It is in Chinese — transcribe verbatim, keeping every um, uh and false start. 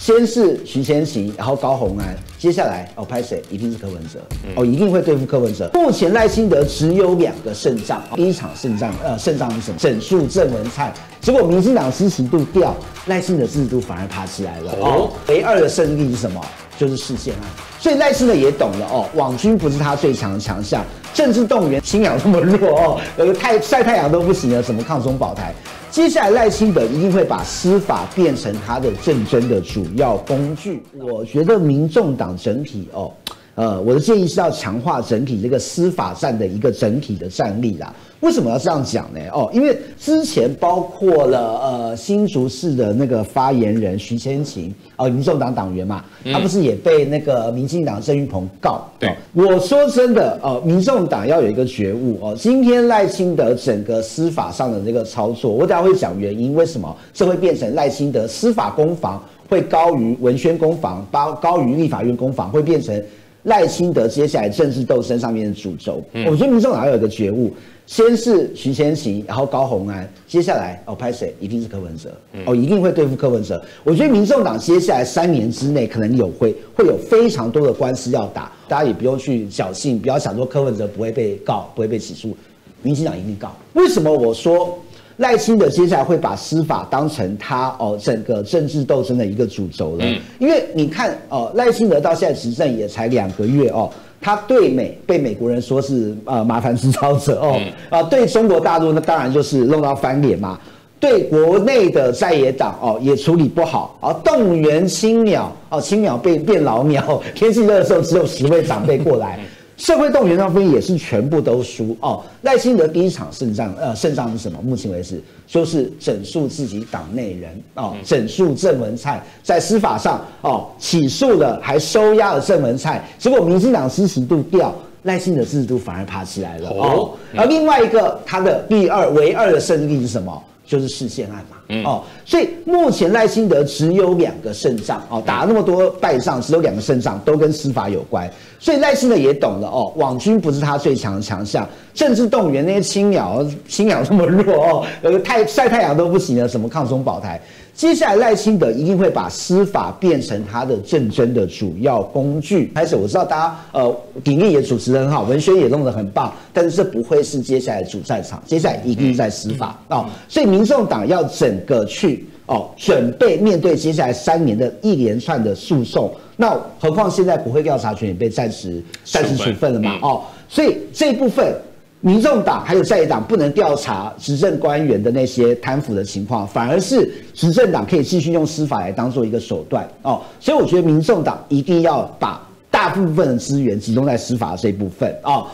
先是徐千玺，然后高虹安，接下来哦拍谁？一定是柯文哲、嗯、哦，一定会对付柯文哲。目前赖清德只有两个胜仗，第一场胜仗呃胜仗是什么？整肃郑文灿，结果民进党支持度掉，赖清德支持度反而爬起来了。哦，唯二的胜利是什么？就是事件案。所以赖清德也懂了哦，网军不是他最强的强项，政治动员信仰那么弱哦，呃太晒太阳都不行了，什么抗中保台？接下来赖清德一定会把司法变成他的政争的主要工具。我觉得民众党整体哦，呃，我的建议是要强化整体这个司法战的一个整体的战力啦。为什么要这样讲呢？哦，因为之前包括了呃新竹市的那个发言人徐千晴哦，民众党党员嘛，他不是也被那个民进党郑运鹏告？对、哦，我说真的哦，民众党要有一个觉悟哦，今天赖清德整个司法上的这个操作，我等下会讲原因，为什么这会变成赖清德司法攻防会高于文宣攻防，高高于立法院攻防，会变成赖清德接下来政治斗争上面的主轴。嗯、我觉得民众党要有一个觉悟。先是徐千玺，然后高虹安，接下来哦拍谁？一定是柯文哲、嗯、哦，一定会对付柯文哲。我觉得民众党接下来三年之内可能有会会有非常多的官司要打，大家也不用去侥幸，不要想说柯文哲不会被告，不会被起诉，民进党一定告。为什么我说赖清德接下来会把司法当成他哦整个政治斗争的一个主轴了？嗯、因为你看哦，赖清德到现在执政也才两个月哦。他对美被美国人说是呃麻烦制造者哦，啊、呃、对中国大陆那当然就是弄到翻脸嘛，对国内的在野党哦也处理不好啊，动员青鸟哦，青鸟被变老鸟，天气热的时候只有十位长辈过来，社会动员那边也是全部都输哦。赖清德第一场胜仗呃胜仗是什么？目前为止就是整肃自己党内人哦，整肃郑文灿在司法上哦起诉了，还收押了郑文灿，结果民进党支持度掉，赖清德支持度反而爬起来了哦。而另外一个他的第二唯二的胜利是什么？就是事件案嘛，嗯、哦，所以目前赖清德只有两个胜仗哦，打了那么多败仗，只有两个胜仗都跟司法有关，所以赖清德也懂了哦，网军不是他最强的强项，政治动员那些青鸟，青鸟那么弱哦，呃，太晒太阳都不行了，什么抗中保台？接下来赖清德一定会把司法变成他的政争的主要工具。开始我知道大家呃，鼎力也主持得很好，文宣也弄得很棒，但是这不会是接下来主战场，接下来一定在司法哦，所以民众党要整个去哦，准备面对接下来三年的一连串的诉讼。那何况现在国会调查权也被暂时暂时处分了嘛，哦，所以这一部分民众党还有在野党不能调查执政官员的那些贪腐的情况，反而是执政党可以继续用司法来当做一个手段哦。所以我觉得民众党一定要把大部分的资源集中在司法这一部分哦。